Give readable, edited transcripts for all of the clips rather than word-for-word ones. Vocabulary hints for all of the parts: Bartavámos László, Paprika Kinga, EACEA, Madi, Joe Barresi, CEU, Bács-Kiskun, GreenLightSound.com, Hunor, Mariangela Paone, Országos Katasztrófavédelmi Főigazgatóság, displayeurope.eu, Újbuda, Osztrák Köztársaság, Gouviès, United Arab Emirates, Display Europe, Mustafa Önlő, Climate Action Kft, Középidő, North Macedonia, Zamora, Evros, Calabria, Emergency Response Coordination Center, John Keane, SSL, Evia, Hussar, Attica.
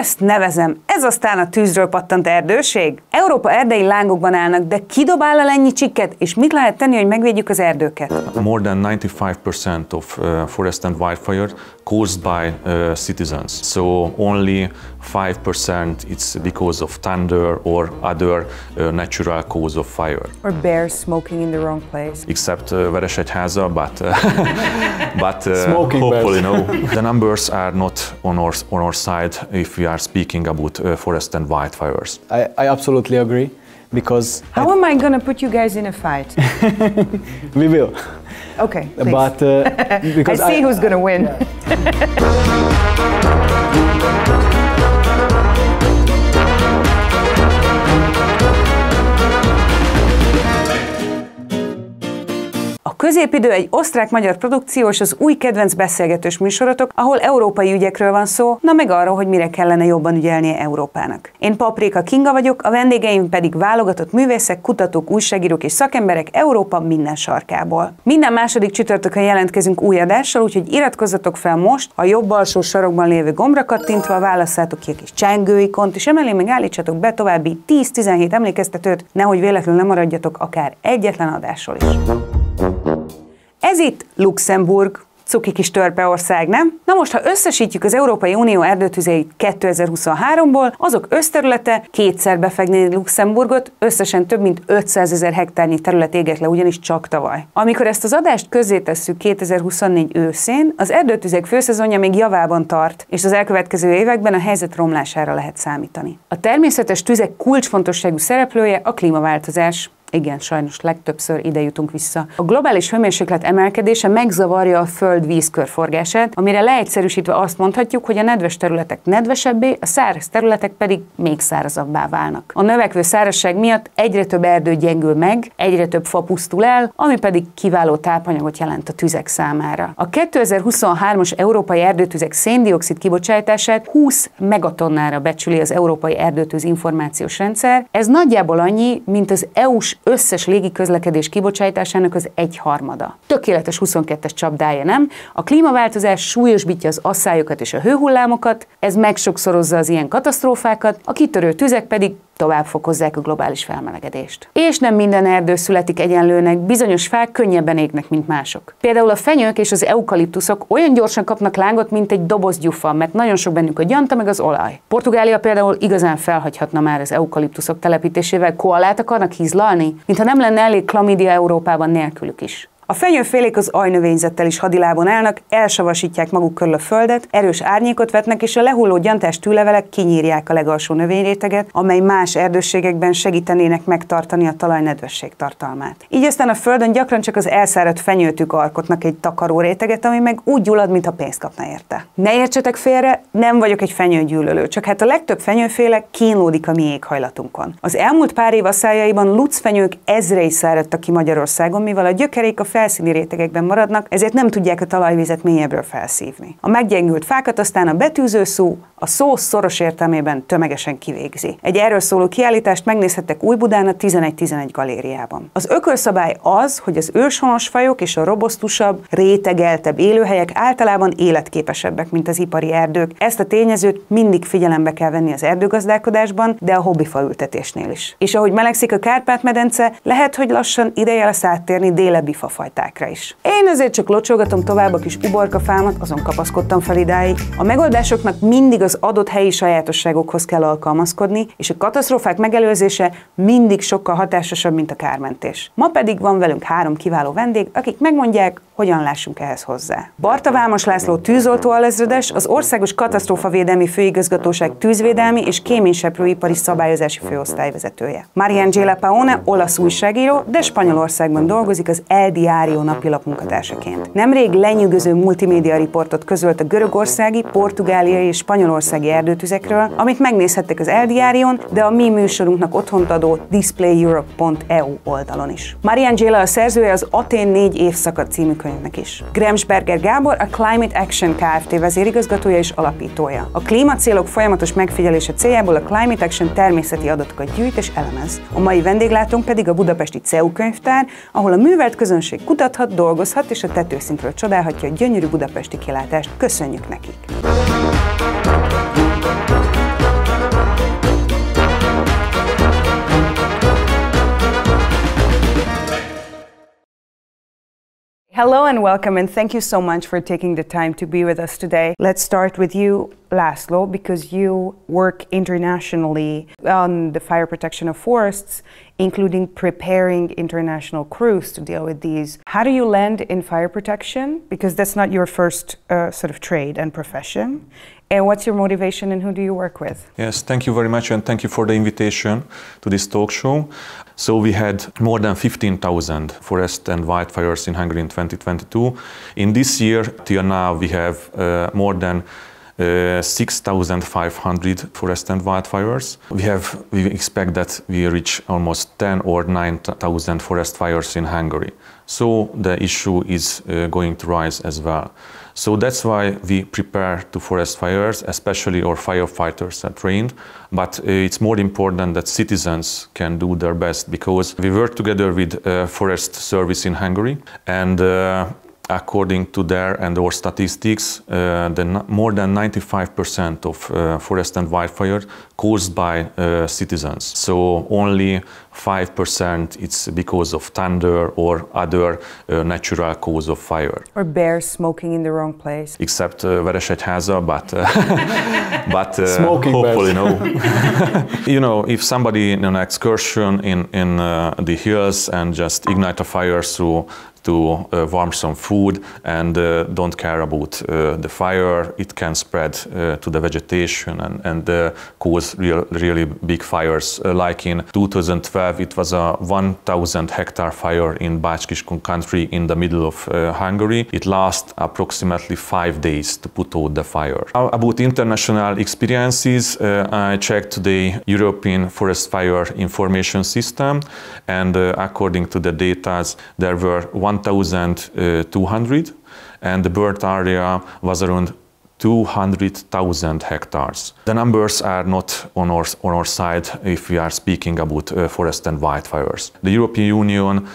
Ezt nevezem, ez aztán a tűzről pattant erdőség. Európa erdei lángokban állnak, de ki dob el ennyi csikket, és mit lehet tenni, hogy megvédjük az erdőket? More than 95% of forest and wildfire caused by citizens. So only 5% it's because of thunder or other natural cause of fire. Or bears smoking in the wrong place. Except Veresegyháza, but hopefully no. The numbers are not on our side if we are speaking about forest and wildfires. I absolutely agree, because... How am I gonna put you guys in a fight? We will. Okay, please. But, because I see who's gonna win. Yeah. Középidő egy osztrák-magyar produkció és az új kedvenc beszélgetős műsorotok, ahol európai ügyekről van szó, na meg arról, hogy mire kellene jobban ügyelnie Európának. Én Paprika Kinga vagyok, a vendégeim pedig válogatott művészek, kutatók, újságírók és szakemberek Európa minden sarkából. Minden második csütörtökön jelentkezünk új adással, úgyhogy iratkozzatok fel most, a jobb alsó sarokban lévő gombra kattintva válasszátok ki a kis csengőikont, és emellé még állítsatok be további 10-17 emlékeztetőt, nehogy véletlenül lemaradjatok akár egyetlen adásról is. Ez itt Luxemburg. Cuki kis törpeország, nem? Na most, ha összesítjük az Európai Unió erdőtüzeit 2023-ból, azok összterülete kétszer befegné Luxemburgot, összesen több mint 500 000 hektárnyi terület égett le ugyanis csak tavaly. Amikor ezt az adást közzétesszük 2024 őszén, az erdőtüzek főszezonja még javában tart, és az elkövetkező években a helyzet romlására lehet számítani. A természetes tüzek kulcsfontosságú szereplője a klímaváltozás. Igen, sajnos legtöbbször ide jutunk vissza. A globális hőmérséklet emelkedése megzavarja a föld vízkörforgását, amire leegyszerűsítve azt mondhatjuk, hogy a nedves területek nedvesebbé, a száraz területek pedig még szárazabbá válnak. A növekvő szárazság miatt egyre több erdő gyengül meg, egyre több fa pusztul el, ami pedig kiváló tápanyagot jelent a tüzek számára. A 2023-as európai erdőtüzek széndioxid kibocsátását 20 megatonnára becsüli az Európai Erdőtűz Információs Rendszer. Ez nagyjából annyi, mint az EU-s összes légiközlekedés kibocsátásának az 1/3. Tökéletes 22-es csapdája, nem? A klímaváltozás súlyosbítja az asszályokat és a hőhullámokat, ez megsokszorozza az ilyen katasztrófákat, a kitörő tüzek pedig tovább fokozzák a globális felmelegedést. És nem minden erdő születik egyenlőnek, bizonyos fák könnyebben égnek, mint mások. Például a fenyők és az eukaliptuszok olyan gyorsan kapnak lángot, mint egy doboz gyufa, mert nagyon sok bennük a gyanta meg az olaj. Portugália például igazán felhagyhatna már az eukaliptuszok telepítésével, koalát akarnak hízlalni, mintha nem lenne elég klamídia Európában nélkülük is. A fenyőfélék az ajnövényzettel is hadilábon állnak, elsavasítják maguk körül a földet, erős árnyékot vetnek, és a lehulló gyantás tűlevelek kinyírják a legalsó növényréteget, amely más erdőségekben segítenének megtartani a talaj nedvesség tartalmát. Így aztán a földön gyakran csak az elszáradt fenyőtük alkotnak egy takaró réteget, ami meg úgy gyullad, mintha pénzt kapna érte. Ne értsetek félre, nem vagyok egy fenyőgyűlölő, csak hát a legtöbb fenyőféle kínlódik a mi éghajlatunkon. Az elmúlt pár év asszályaiban lucfenyők ezrei száradtak ki Magyarországon, mivel a gyökerék a felszíni rétegekben maradnak, ezért nem tudják a talajvizet mélyebbről felszívni. A meggyengült fákat aztán a betűző szó a szó szoros értelmében tömegesen kivégzi. Egy erről szóló kiállítást megnézhettek Újbudán a 11-11 galériában. Az ökölszabály az, hogy az őshonos fajok és a robosztusabb, rétegeltebb élőhelyek általában életképesebbek, mint az ipari erdők. Ezt a tényezőt mindig figyelembe kell venni az erdőgazdálkodásban, de a hobbifaültetésnél is. És ahogy melegszik a Kárpát-medence, lehet, hogy lassan ideje lesz áttérni délebbi fafajtákra is. Én azért csak locsolgatom tovább a kis uborkafámat, azon kapaszkodtam fel idáig. A megoldásoknak mindig az adott helyi sajátosságokhoz kell alkalmazkodni, és a katasztrófák megelőzése mindig sokkal hatásosabb, mint a kármentés. Ma pedig van velünk három kiváló vendég, akik megmondják, hogyan lássunk ehhez hozzá. Bartavámos László tűzoltó alezredes, az Országos Katasztrófavédelmi Főigazgatóság tűzvédelmi és kéményseprőipari szabályozási főosztályvezetője. Mariangela Paone olasz újságíró, de Spanyolországban dolgozik az El Diario napilap munkatársaként. Nemrég lenyűgöző multimédia riportot közölt a görögországi, portugáliai és spanyolországi erdőtüzekről, amit megnézhettek az El Diarion, de a mi műsorunknak otthont adó displayeurope.eu oldalon is. Mariangela a szerzője az Aten 4 évszaka című könyvnek is. Gremsberger Gábor a Climate Action Kft. Vezérigazgatója és alapítója. A klímacélok folyamatos megfigyelése céljából a Climate Action természeti adatokat gyűjt és elemez. A mai vendéglátónk pedig a budapesti CEU könyvtár, ahol a művelt közönség kutathat, dolgozhat és a tetőszintről csodálhatja a gyönyörű budapesti kilátást. Köszönjük nekik! Hello and welcome, and thank you so much for taking the time to be with us today. Let's start with you, László, because you work internationally on the fire protection of forests, including preparing international crews to deal with these. How do you land in fire protection? Because that's not your first sort of trade and profession. And what's your motivation and who do you work with? Yes, thank you very much, and thank you for the invitation to this talk show. So we had more than 15,000 forest and wildfires in Hungary in 2022. In this year, till now, we have more than 6,500 forest and wildfires. We expect that we reach almost 10 or 9,000 forest fires in Hungary. So the issue is going to rise as well. So that's why we prepare to forest fires, especially our firefighters are trained. But it's more important that citizens can do their best, because we work together with Forest Service in Hungary, and according to their and our statistics, more than 95% of forest and wildfire caused by citizens. So only 5% it's because of thunder or other natural cause of fire. Or bears smoking in the wrong place. Except Veresegyháza, but hopefully no. You know, if somebody in an excursion in the hills and just ignite a fire to warm some food and don't care about the fire, it can spread to the vegetation and cause really big fires. Like in 2012, it was a 1,000 hectare fire in Bács-Kiskun country in the middle of Hungary. It lasts approximately 5 days to put out the fire. About international experiences, I checked the European Forest Fire Information System, and according to the data, there were 1,200, and the burnt area was around 200,000 hectares. The numbers are not on our side if we are speaking about forest and wildfires. The European Union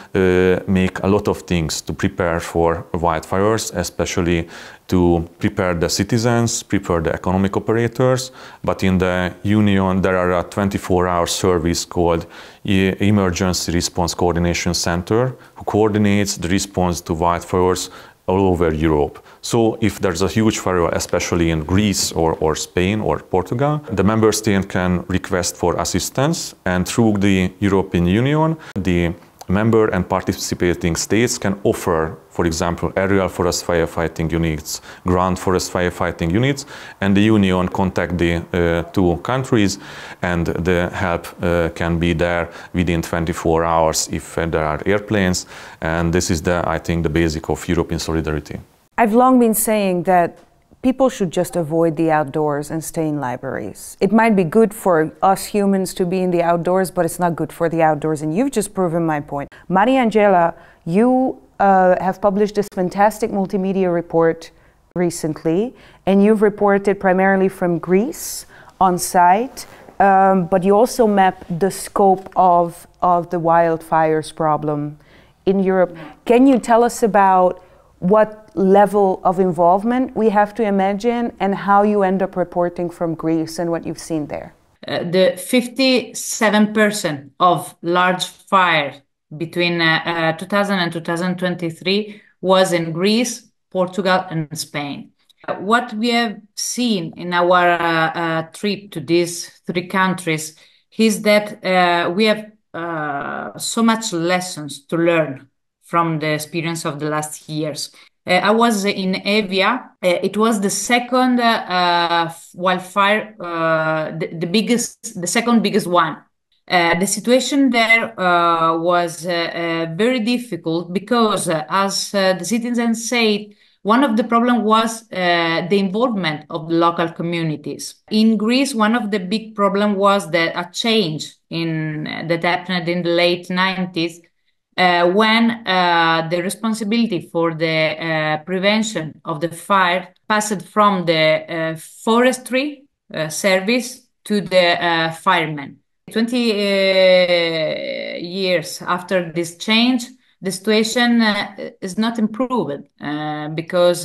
make a lot of things to prepare for wildfires, especially to prepare the citizens, prepare the economic operators. But in the Union, there are a 24-hour service called Emergency Response Coordination Center, who coordinates the response to wildfires all over Europe. So if there's a huge fire, especially in Greece or Spain or Portugal, the member state can request for assistance, and through the European Union, the member and participating states can offer, for example, aerial forest firefighting units, ground forest firefighting units, and the Union contact the two countries, and the help can be there within 24 hours if there are airplanes. And this is, I think, the basic of European solidarity. I've long been saying that people should just avoid the outdoors and stay in libraries. It might be good for us humans to be in the outdoors, but it's not good for the outdoors, and you've just proven my point. Mariangela, you have published this fantastic multimedia report recently, and you've reported primarily from Greece on site, but you also map the scope of the wildfires problem in Europe. Can you tell us about what level of involvement we have to imagine and how you end up reporting from Greece and what you've seen there? The 57% of large fire between 2000 and 2023 was in Greece, Portugal and Spain. What we have seen in our trip to these three countries is that we have so much lessons to learn from the experience of the last years. I was in Evia. It was the second wildfire, the second biggest one. The situation there was very difficult because, as the citizens said, one of the problems was the involvement of the local communities. In Greece, one of the big problems was a change that happened in the late 90s. When the responsibility for the prevention of the fire passed from the forestry service to the firemen. 20 years after this change, the situation is not improved because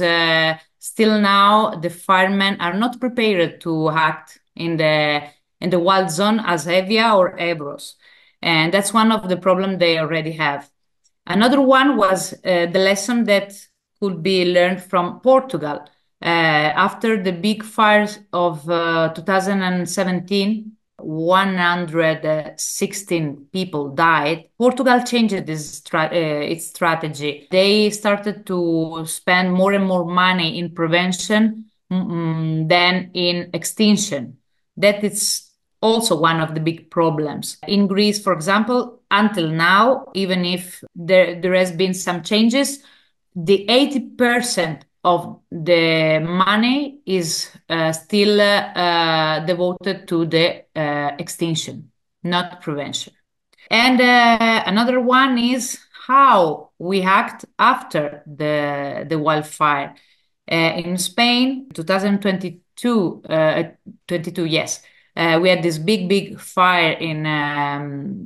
still now the firemen are not prepared to act in the wild zone as Evia or Evros. And that's one of the problems they already have. Another one was the lesson that could be learned from Portugal after the big fires of 2017. 116 people died. Portugal changed its strategy. They started to spend more and more money in prevention than in extinction. That is also one of the big problems. In Greece, for example, until now, even if there has been some changes, the 80% of the money is still devoted to the extinction, not prevention. And another one is how we act after the wildfire. In Spain, 2022, we had this big fire in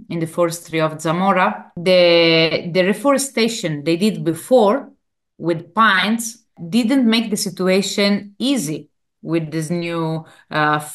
the forestry of Zamora. The reforestation they did before with pines didn't make the situation easy with this new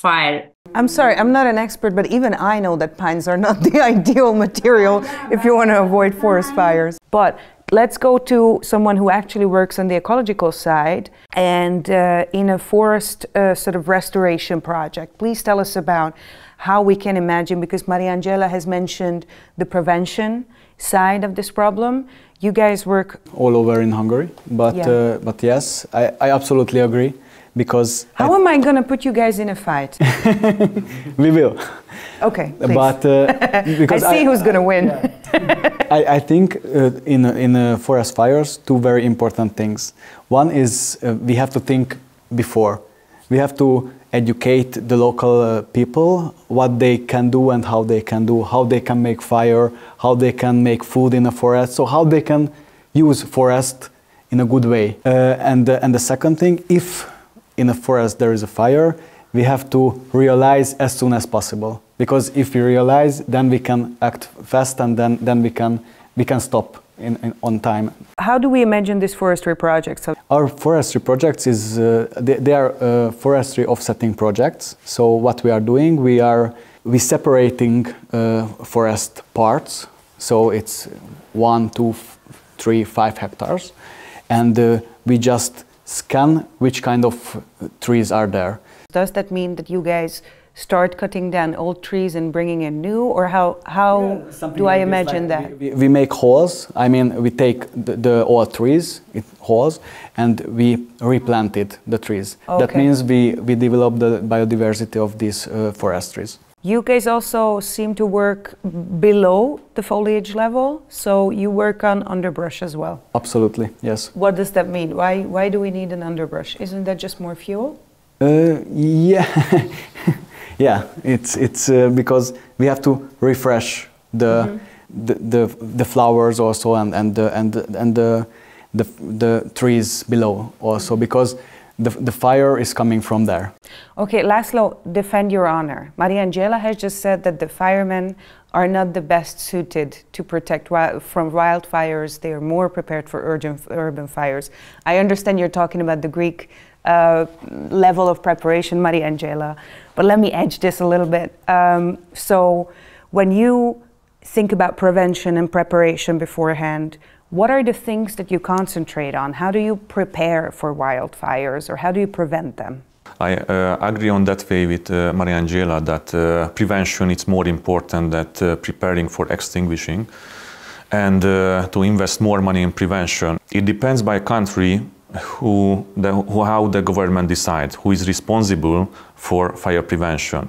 fire. I'm sorry, I'm not an expert, but even I know that pines are not the ideal material if you want to avoid forest fires. But let's go to someone who actually works on the ecological side and in a forest sort of restoration project. Please tell us about how we can imagine, because Mariangela has mentioned the prevention side of this problem. You guys work all over in Hungary, but yeah. But yes, I absolutely agree, because how am I gonna put you guys in a fight? We will. Okay, please. But because I see who's gonna win. Yeah. I think in forest fires, two very important things. One is we have to think before. We have to educate the local people what they can do and how they can make fire, how they can make food in a forest, so how they can use forest in a good way. And the second thing, if in a forest there is a fire, we have to realize as soon as possible, because if we realize, then we can act fast, and then we can stop on time. How do we imagine these forestry projects? Our forestry projects is they are forestry offsetting projects. So what we are doing, we separating forest parts. So it's 1, 2, 3, 5 hectares, and we just scan which kind of trees are there. Does that mean that you guys start cutting down old trees and bringing in new, or how do I imagine that? We make holes. I mean, we take the old trees, holes, and we replanted the trees. Okay. That means we develop the biodiversity of these forestries. You guys also seem to work below the foliage level, so you work on underbrush as well. Absolutely, yes. What does that mean? Why do we need an underbrush? Isn't that just more fuel? Yeah. Yeah, it's because we have to refresh the flowers also, and the trees below also, because the fire is coming from there. Okay, László, defend your honor. Mariangela has just said that the firemen are not the best suited to protect from wildfires. They are more prepared for urban fires. I understand you're talking about the Greek level of preparation, Mariangela, but let me edge this a little bit. So when you think about prevention and preparation beforehand, what are the things that you concentrate on? How do you prepare for wildfires, or how do you prevent them? I agree on that way with Mariangela that prevention is more important than preparing for extinguishing, and to invest more money in prevention. It depends by country how the government decides who is responsible for fire prevention.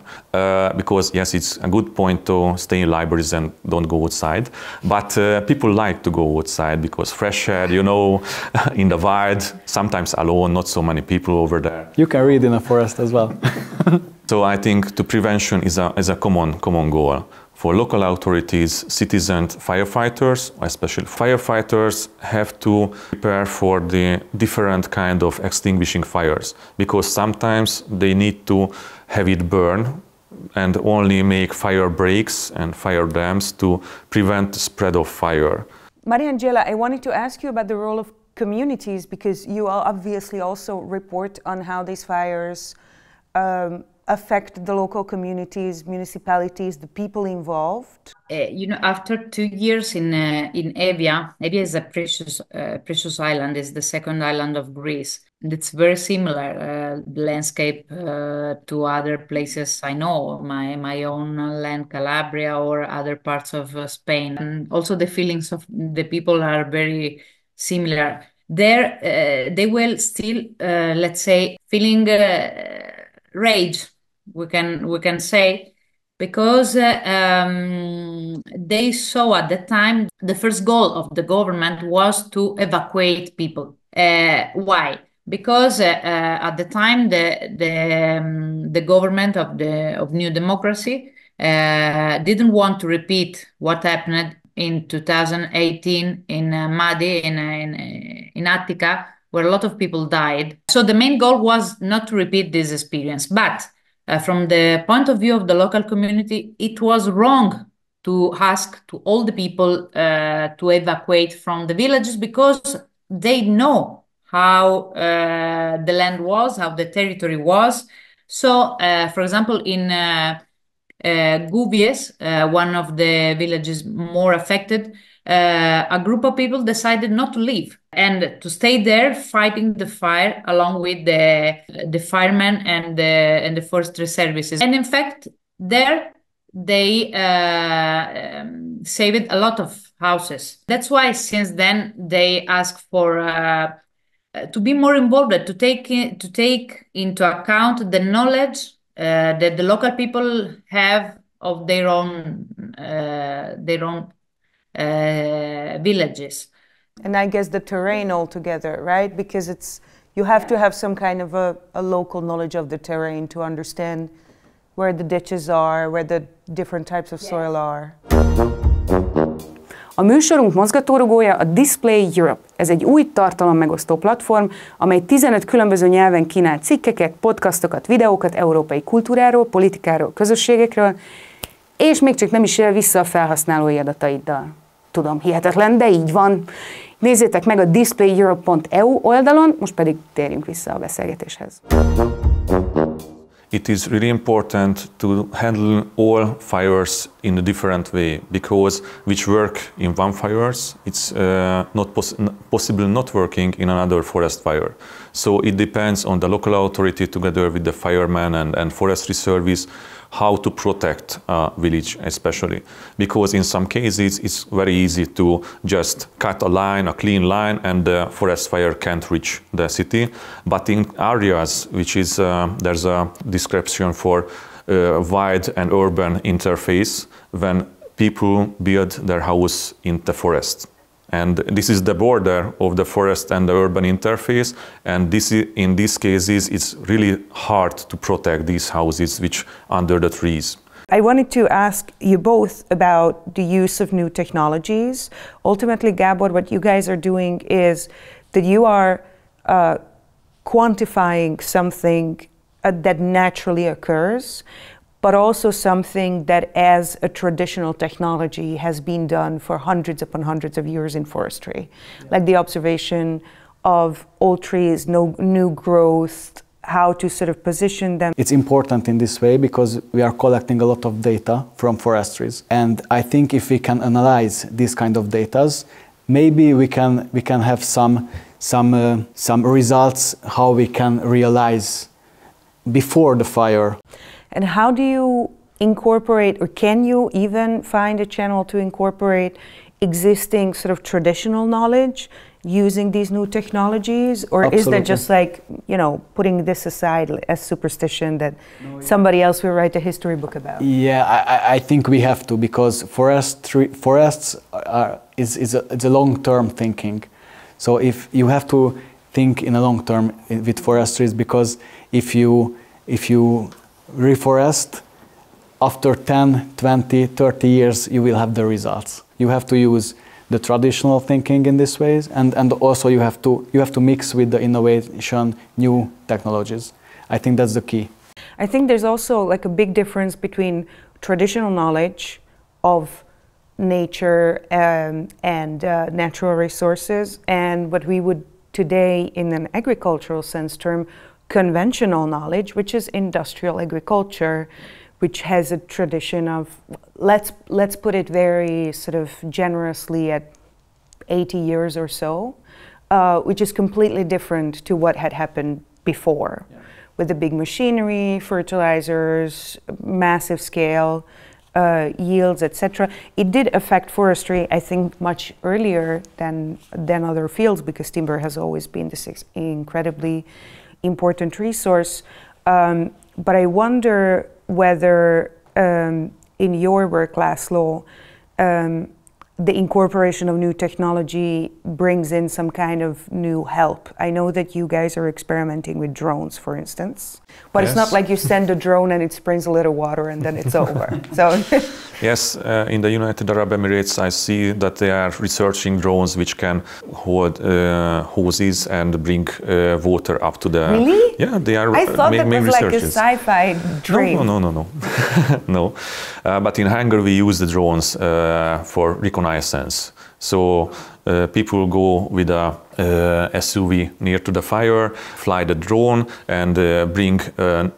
Because yes, it's a good point to stay in libraries and don't go outside, but people like to go outside because fresh air, you know, in the wild, sometimes alone, not so many people over there. You can read in a forest as well. So I think the prevention is a common goal for local authorities, citizens, firefighters. Especially firefighters have to prepare for the different kind of extinguishing fires, because sometimes they need to have it burn and only make fire breaks and fire dams to prevent the spread of fire. Mariangela, I wanted to ask you about the role of communities, because you all obviously also report on how these fires affect the local communities, municipalities, the people involved? After 2 years in Evia, Evia is a precious island. It's the second island of Greece. It's very similar landscape to other places I know, my own land, Calabria, or other parts of Spain. And also, the feelings of the people are very similar. There, they will still, let's say, feeling rage. We can say, because they saw at the time the first goal of the government was to evacuate people. Why? Because at the time the government of New Democracy didn't want to repeat what happened in 2018 in Madi in Attica, where a lot of people died. So the main goal was not to repeat this experience. But from the point of view of the local community, it was wrong to ask to all the people to evacuate from the villages, because they know how the land was, how the territory was. So, for example, in Gouviès, one of the villages more affected, a group of people decided not to leave and to stay there fighting the fire along with the firemen and the forestry services. And in fact, there they saved a lot of houses. That's why since then they ask for to be more involved, to take into account the knowledge that the local people have of their own villages. And I guess the terrain altogether, right? Because it's, you have to have some kind of a local knowledge of the terrain to understand where the ditches are, where the different types of soil are. A műsorunk mozgatórugója a Display Europe. Ez egy új tartalommegosztó platform, amely 15 különböző nyelven kínál cikkeket, podcastokat, videókat európai kultúráról, politikáról, közösségekről, és még csak nem is él vissza a felhasználói adataiddal. Tudom, hihetetlen, de így van. Nézzétek meg a displayeurope.eu oldalon, most pedig térjünk vissza a beszélgetéshez. It is really important to handle all fires in a different way, because which work in one fires, it's not possible not working in another forest fire. So it depends on the local authority together with the firemen and forestry service how to protect a village especially. Because in some cases it's very easy to just cut a line, a clean line, and the forest fire can't reach the city. But in areas which is, there's a description for wide and urban interface when people build their house in the forest. And this is the border of the forest and the urban interface. And this is, in these cases, it's really hard to protect these houses which are under the trees. I wanted to ask you both about the use of new technologies. Ultimately, Gábor, what you guys are doing is that you are quantifying something that naturally occurs, but also something that as a traditional technology has been done for hundreds upon hundreds of years in forestry, like the observation of old trees, no new growth, how to sort of position them. It's important in this way because we are collecting a lot of data from forestries. And I think if we can analyze these kind of data, maybe we can have some results how we can realize before the fire. And how do you incorporate, or can you even find a channel to incorporate existing sort of traditional knowledge using these new technologies? Or Absolutely. Is that just like, you know, putting this aside as superstition that somebody else will write a history book about? Yeah, I think we have to, because forests it's a long-term thinking. So if you have to think in a long term with forestries, because if you reforest, after 10, 20, 30 years, you will have the results. You have to use the traditional thinking in this ways, and also you have to mix with the innovation, new technologies. I think that's the key. I think there's also like a big difference between traditional knowledge of nature and natural resources and what we would today in an agricultural sense term conventional knowledge, which is industrial agriculture, which has a tradition of, let's put it very sort of generously at 80 years or so, which is completely different to what had happened before, yeah, with the big machinery, fertilizers, massive scale, yields, etc. It did affect forestry, I think, much earlier than other fields, because timber has always been this incredibly important resource. But I wonder whether in your work, László, the incorporation of new technology brings in some kind of new help. I know that you guys are experimenting with drones, for instance, but yes, it's not like you send a drone and it sprays a little water and then it's over. So yes, in the United Arab Emirates, I see that they are researching drones which can hold hoses and bring water up to the. Really? Yeah, they are. I thought that was like a sci-fi dream. No, no, no, no, no. No. But in Hungary, we use the drones for reconnaissance. So people go with a SUV near to the fire, fly the drone and bring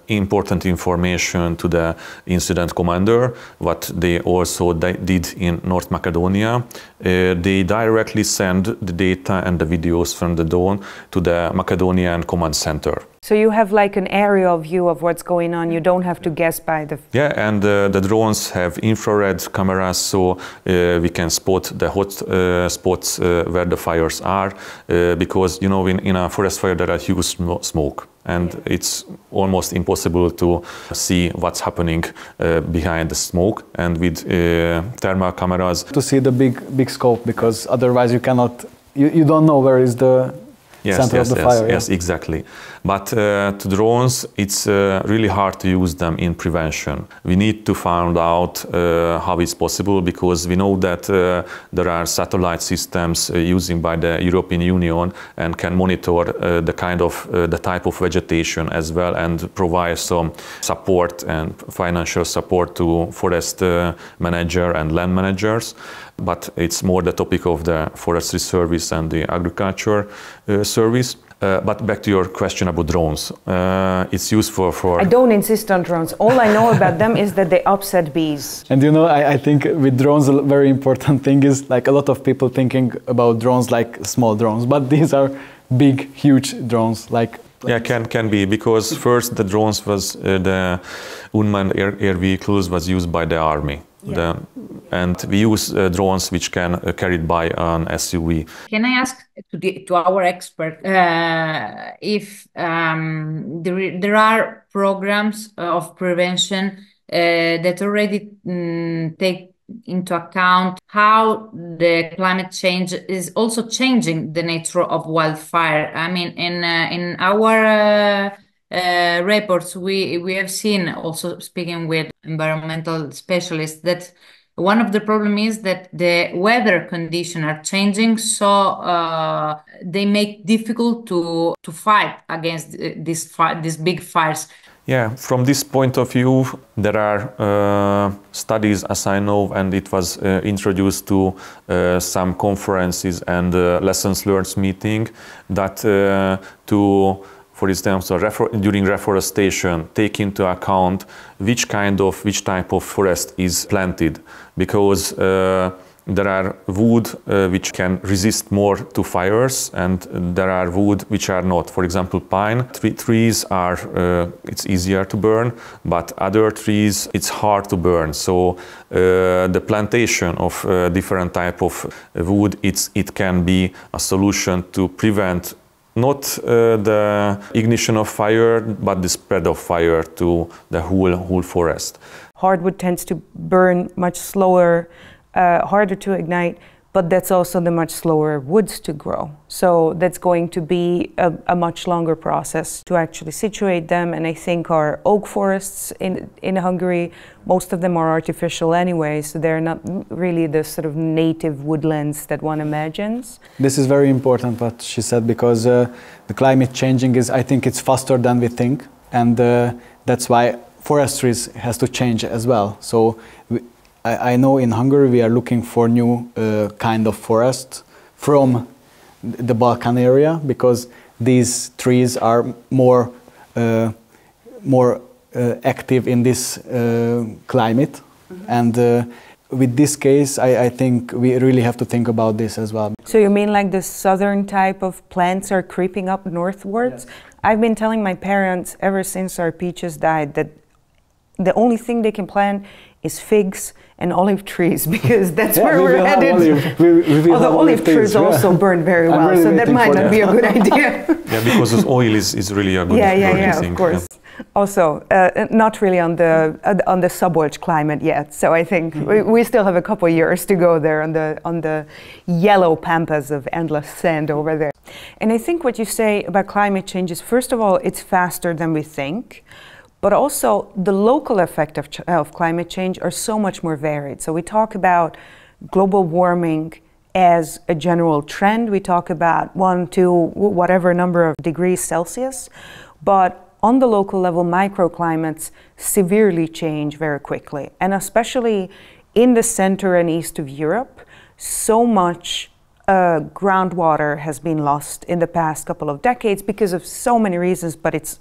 important information to the incident commander, what they also did in North Macedonia. They directly send the data and the videos from the drone to the Macedonian command center. So you have like an aerial view of what's going on. You don't have to guess by the... Yeah, and the drones have infrared cameras, so we can spot the hot spots where the fires are, because, you know, in a forest fire there are huge smoke, and yeah, it's almost impossible to see what's happening behind the smoke, and with thermal cameras... To see the big scope, because otherwise you cannot... You don't know where is the... Yes, yes, yes, fire, yes, yeah, exactly. But to drones, it's really hard to use them in prevention. We need to find out how it's possible, because we know that there are satellite systems using by the European Union and can monitor the type of vegetation as well, and provide some support and financial support to forest manager and land managers. But it's more the topic of the forestry service and the agriculture service. But back to your question about drones. It's useful for... I don't insist on drones. All I know about them is that they upset bees. And you know, I think with drones, a very important thing is like a lot of people thinking about drones like small drones, but these are big, huge drones. Like yeah, can be, because first the drones was the unmanned air vehicles was used by the army. Yeah. And we use drones which can carried by an SUV. Can I ask to our expert if there are programs of prevention that already take into account how the climate change is also changing the nature of wildfire? I mean, in our reports, we have seen, also speaking with environmental specialists, that one of the problem is that the weather conditions are changing, so they make difficult to fight against these big fires. Yeah, from this point of view, there are studies, as I know, and it was introduced to some conferences and lessons learned meeting that to, for example, during reforestation, take into account which type of forest is planted, because there are wood which can resist more to fires, and there are wood which are not. For example, pine trees are it's easier to burn, but other trees it's hard to burn. So the plantation of different type of wood, it can be a solution to prevent not the ignition of fire, but the spread of fire to the whole forest. Hardwood tends to burn much slower, harder to ignite, but that's also the much slower woods to grow. So that's going to be a much longer process to actually situate them. And I think our oak forests in Hungary, most of them are artificial anyway, so they're not really the sort of native woodlands that one imagines. This is very important what she said, because the climate changing is, I think it's faster than we think. And that's why forestry has to change as well. So I know in Hungary we are looking for new kind of forest from the Balkan area, because these trees are more more active in this climate. Mm-hmm. And with this case, I think we really have to think about this as well. So you mean like the southern type of plants are creeping up northwards? Yes. I've been telling my parents ever since our peaches died that the only thing they can plant is figs and olive trees, because that's yeah, where we're headed. Although olive trees also burn very well, really, so that might not be a good idea. Yeah, because oil is really a good thing. Of course. Yeah. Also, not really on the sub-Welsh climate yet, so I think we still have a couple of years to go there on the yellow pampas of endless sand over there. And I think what you say about climate change is, first of all, it's faster than we think, but also the local effect of climate change are so much more varied. So we talk about global warming as a general trend. We talk about 1, 2, whatever number of degrees Celsius, but on the local level, microclimates severely change very quickly. And especially in the center and east of Europe, so much groundwater has been lost in the past couple of decades because of so many reasons, but it's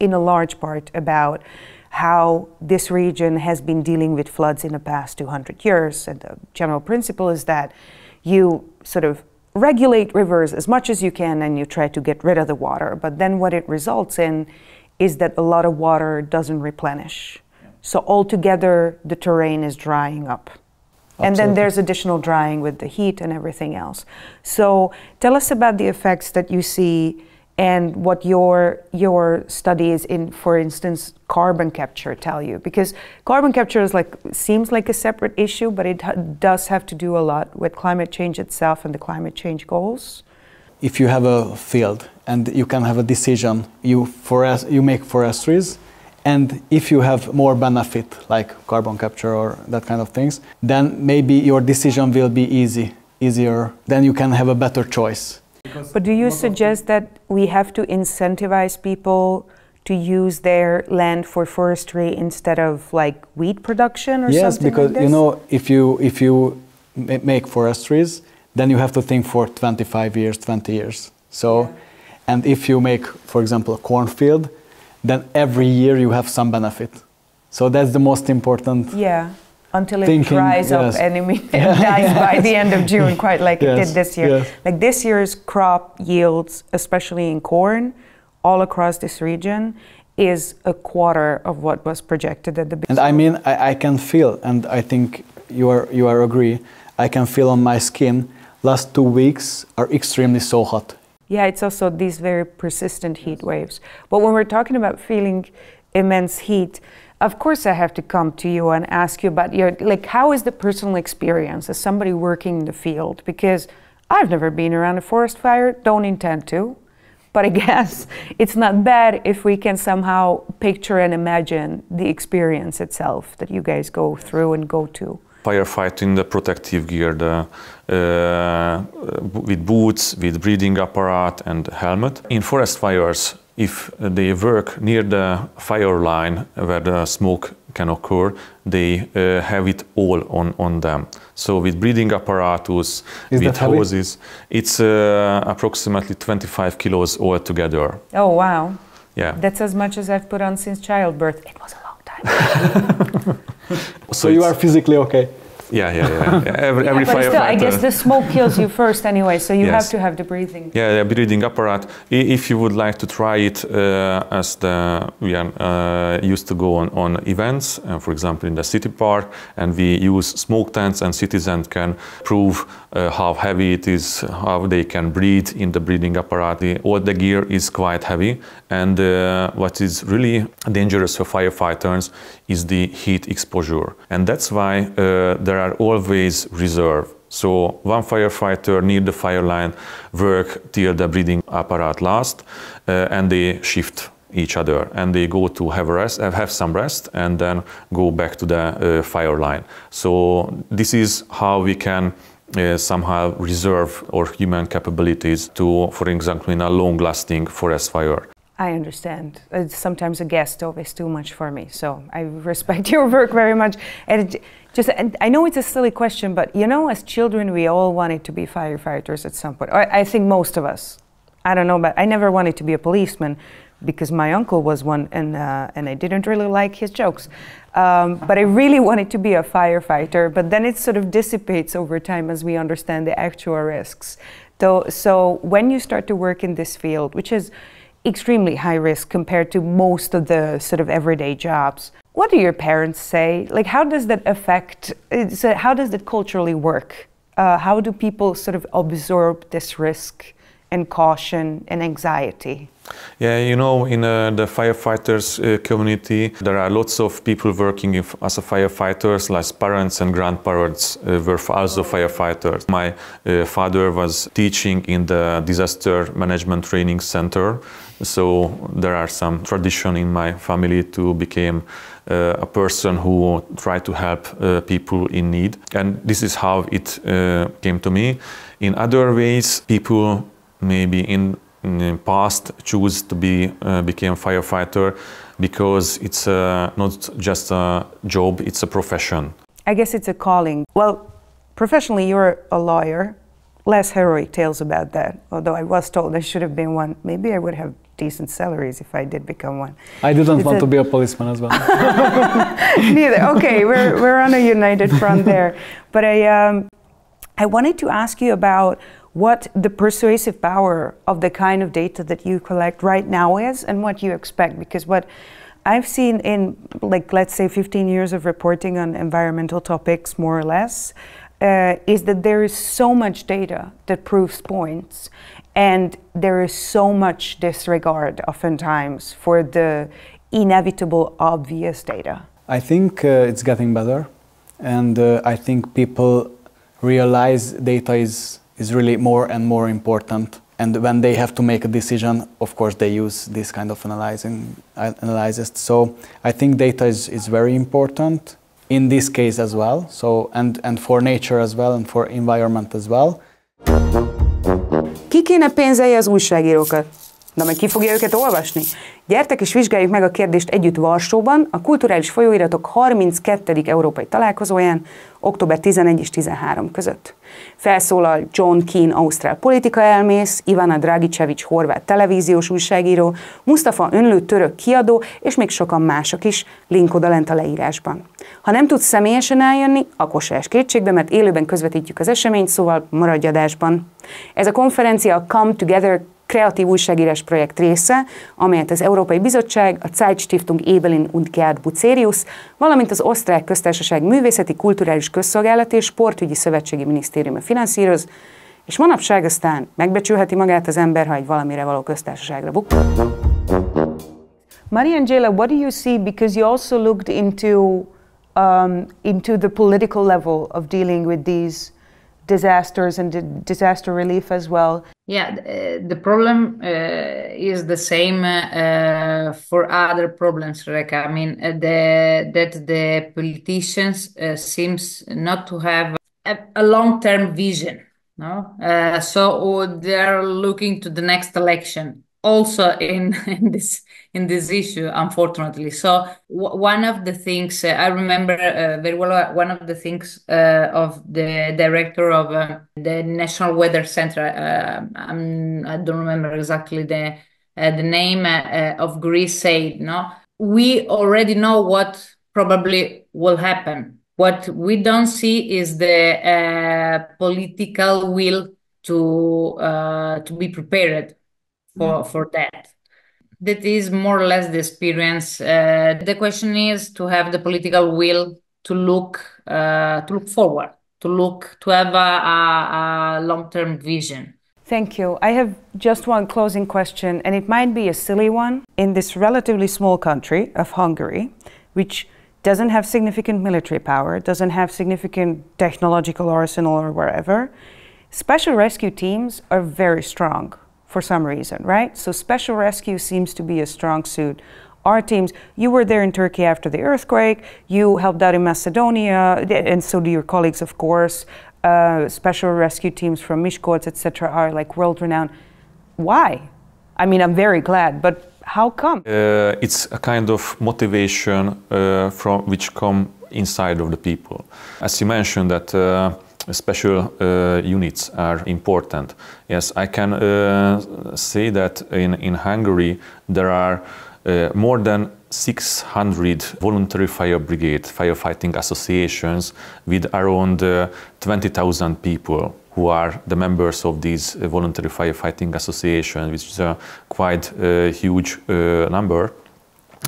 in a large part about how this region has been dealing with floods in the past 200 years. And the general principle is that you sort of regulate rivers as much as you can and you try to get rid of the water, but then what it results in is that a lot of water doesn't replenish. Yeah. So altogether the terrain is drying up. Absolutely. And then there's additional drying with the heat and everything else. So tell us about the effects that you see and what your studies in, for instance, carbon capture tell you, because carbon capture is like, seems like a separate issue, but it does have to do a lot with climate change itself and the climate change goals. If you have a field and you can have a decision, you make forestries, and if you have more benefit like carbon capture or that kind of things, then maybe your decision will be easier, then you can have a better choice. But do you suggest that we have to incentivize people to use their land for forestry instead of like wheat production or something? Yes, because like this? You know, if you make forestries, then you have to think for 25 years, 20 years. So, yeah. And if you make, for example, a cornfield, then every year you have some benefit. So that's the most important. Yeah. Until it dries up and it dies by the end of June, quite like it did this year. Yes. Like this year's crop yields, especially in corn, all across this region, is 1/4 of what was projected at the beginning. And I mean, I can feel, and I think you are agree, I can feel on my skin, last 2 weeks are extremely so hot. Yeah, it's also these very persistent heat waves. But when we're talking about feeling immense heat, of course I have to come to you and ask you about your, like, how is the personal experience as somebody working in the field? Because I've never been around a forest fire, don't intend to, but I guess it's not bad if we can somehow picture and imagine the experience itself that you guys go through and go to. Firefighting, the protective gear, with boots, with breathing apparatus and helmet. In forest fires, if they work near the fire line where the smoke can occur, they have it all on them. So with breathing apparatus, with hoses, it's approximately 25 kilos altogether. Oh, wow. Yeah. That's as much as I've put on since childbirth. It was a long time. So you are physically okay? Yeah. Every but still, I guess the smoke kills you first anyway, so you have to have the breathing. Yeah, breathing apparatus. If you would like to try it, as we are used to go on events, for example in the city park, and we use smoke tents, and citizens can prove how heavy it is, how they can breathe in the breathing apparatus. All the gear is quite heavy, and what is really dangerous for firefighters is the heat exposure, and that's why there are always reserve. So one firefighter near the fire line work till the breathing apparatus lasts, and they shift each other, and they go to have some rest, and then go back to the fire line. So this is how we can somehow reserve our human capabilities to, for example, in a long-lasting forest fire. I understand. Sometimes a guest stove is too much for me, so I respect your work very much. And and I know it's a silly question, but you know, as children, we all wanted to be firefighters at some point. I think most of us. I don't know, but I never wanted to be a policeman, because my uncle was one, and I didn't really like his jokes. But I really wanted to be a firefighter, but then it sort of dissipates over time as we understand the actual risks. So when you start to work in this field, which is extremely high risk compared to most of the sort of everyday jobs, what do your parents say? Like, how does that affect, so how does that culturally work? How do people sort of absorb this risk and caution and anxiety? Yeah, you know, in the firefighters community, there are lots of people working as a firefighters, like parents and grandparents were also firefighters. My father was teaching in the disaster management training center, so there are some tradition in my family to become a person who tried to help people in need. And this is how it came to me. In other ways, people maybe in the past choose to became firefighter because it's not just a job, it's a profession. I guess it's a calling. Well, professionally you're a lawyer, less heroic tales about that, although I was told I should have been one. Maybe I would have decent salaries if I did become one. I didn't want to be a policeman as well. Neither, okay, we're on a united front there. But I wanted to ask you about what the persuasive power of the kind of data that you collect right now is and what you expect, because what I've seen in, like, let's say 15 years of reporting on environmental topics, more or less, is that there is so much data that proves points and there is so much disregard oftentimes for the inevitable obvious data. I think it's getting better, and I think people realize data is really more and more important. And when they have to make a decision, of course, they use this kind of analysis. So I think data is very important in this case as well. So, and for nature as well, and for environment as well. Ki kéne pénzelje az újságírókat? Na, majd ki fogja őket olvasni? Gyertek és vizsgáljuk meg a kérdést együtt Varsóban, a Kulturális Folyóiratok 32. európai találkozóján, október 11 és 13 között. Felszólal John Keane, ausztrál politikaelmész, Ivana Dragicevic, horvát televíziós újságíró, Mustafa Önlő, török kiadó, és még sokan mások is, link odalent a leírásban. Ha nem tudsz személyesen eljönni, akkor se es kétségbe, mert élőben közvetítjük az eseményt, szóval maradj adásban. Ez a konferencia a Come Together kreatív újságírás projekt része, amelyet az Európai Bizottság, a Zeitstiftung Ébelin und Gerd Bucerius, valamint az Osztrák Köztársaság Művészeti, Kulturális Közszolgálati és Sportügyi Szövetségi Minisztériuma finanszíroz, és manapság aztán megbecsülheti magát az ember, ha egy valamire való köztársaságra buk. Mariangela, what do you see, because you also looked into the political level of dealing with these disasters and disaster relief as well? Yeah, the problem is the same for other problems, Rebecca. I mean, the politicians seems not to have a long-term vision, no? So they're looking to the next election, also in this issue, unfortunately. So one of the things I remember very well, one of the things of the director of the National Weather Center, I don't remember exactly the name of Greece, said, no, we already know what probably will happen. What we don't see is the political will to be prepared for that. That is more or less the experience. The question is to have the political will to look forward, to have a long-term vision. Thank you. I have just one closing question, and it might be a silly one. In this relatively small country of Hungary, which doesn't have significant military power, doesn't have significant technological arsenal or wherever, special rescue teams are very strong. For some reason, right? So special rescue seems to be a strong suit. Our teams, you were there in Turkey after the earthquake, you helped out in Macedonia, and so do your colleagues, of course. Special rescue teams from Mishkots, etc., are like world-renowned. Why? I mean, I'm very glad, but how come? It's a kind of motivation from which come inside of the people. As you mentioned that special units are important. Yes, I can say that in Hungary there are more than 600 voluntary fire brigade, firefighting associations with around 20,000 people who are the members of these voluntary firefighting associations, which is a quite huge number.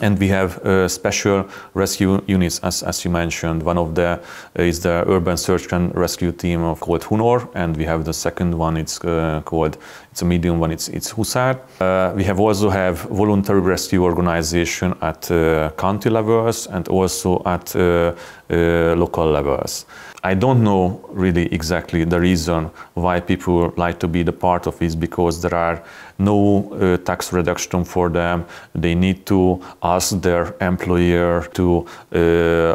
And we have special rescue units, as you mentioned. One of the is the urban search and rescue team called Hunor, and we have the second one. It's called, it's a medium one. It's Hussar. We have also voluntary rescue organization at county levels and also at local levels. I don't know really exactly the reason why people like to be the part of it, because there are no tax reduction for them. They need to ask their employer to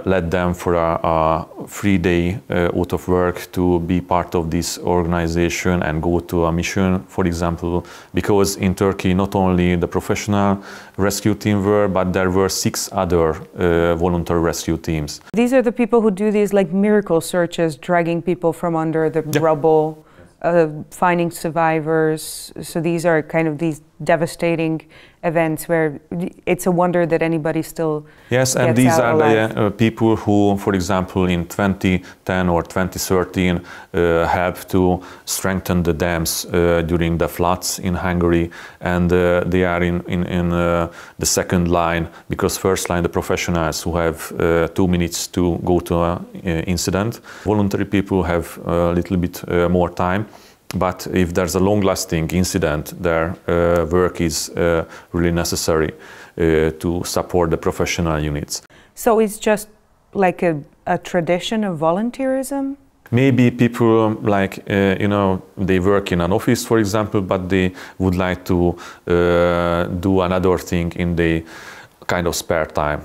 let them for a free day out of work to be part of this organization and go to a mission, for example. Because in Turkey, not only the professional rescue team were, but there were 6 other voluntary rescue teams. These are the people who do these like miracle searches, dragging people from under the rubble. Finding survivors. So these are kind of these devastating events where it's a wonder that anybody still gets out alive. Yes, and these are the people who, for example, in 2010 or 2013 helped to strengthen the dams during the floods in Hungary, and they are in the second line, because first line the professionals who have 2 minutes to go to an incident. Voluntary people have a little bit more time. But if there's a long-lasting incident, their work is really necessary to support the professional units. So it's just like a tradition of volunteerism? Maybe people like, you know, they work in an office, for example, but they would like to do another thing in their kind of spare time,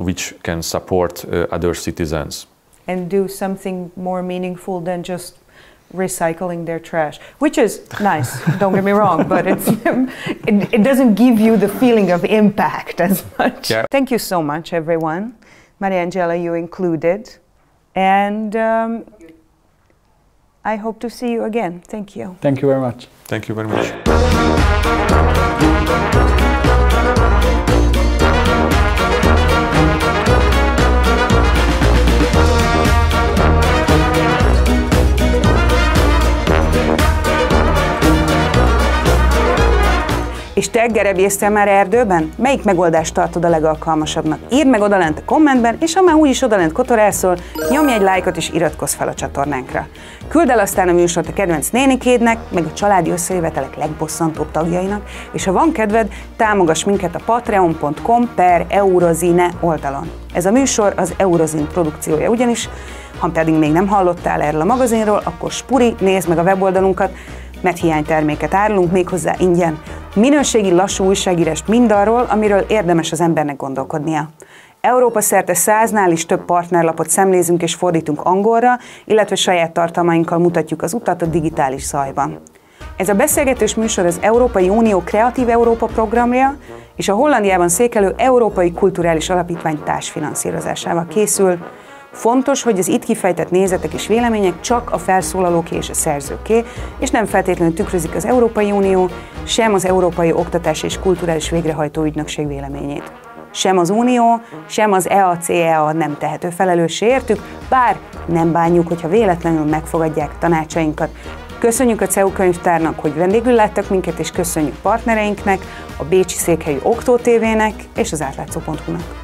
which can support other citizens. And do something more meaningful than just recycling their trash, which is nice, don't get me wrong, but it's, it doesn't give you the feeling of impact as much. Yeah. Thank you so much, everyone. Mariangela, you included. And I hope to see you again. Thank you. Thank you very much. Thank you very much. És te gerebésztél már erdőben? Melyik megoldást tartod a legalkalmasabbnak? Írd meg odalent a kommentben, és ha már úgyis odalent kotorászol, nyomj egy lájkot és iratkozz fel a csatornánkra. Küldd el aztán a műsort a kedvenc nénikédnek, meg a családi összejövetelek legbosszantóbb tagjainak, és ha van kedved, támogass minket a patreon.com/Eurozine oldalon. Ez a műsor az Eurozine produkciója ugyanis, ha pedig még nem hallottál erről a magazinról, akkor spuri, nézd meg a weboldalunkat, mert hiányterméket árulunk, méghozzá ingyen. Minőségi lassú újságírást mindarról, amiről érdemes az embernek gondolkodnia. Európa szerte 100-nál is több partnerlapot szemlézünk és fordítunk angolra, illetve saját tartalmainkkal mutatjuk az utat a digitális zajban. Ez a beszélgetős műsor az Európai Unió Kreatív Európa programja és a Hollandiában székelő Európai Kulturális Alapítvány társfinanszírozásával készül. Fontos, hogy az itt kifejtett nézetek és vélemények csak a felszólalóké és a szerzőké, és nem feltétlenül tükrözik az Európai Unió, sem az Európai Oktatási és Kulturális Végrehajtó Ügynökség véleményét. Sem az Unió, sem az EACEA nem tehető felelőssé értük, bár nem bánjuk, hogyha véletlenül megfogadják tanácsainkat. Köszönjük a CEU könyvtárnak, hogy vendégül láttak minket, és köszönjük partnereinknek, a bécsi székhelyű Októ TV-nek és az Atlatszo.hu-nak.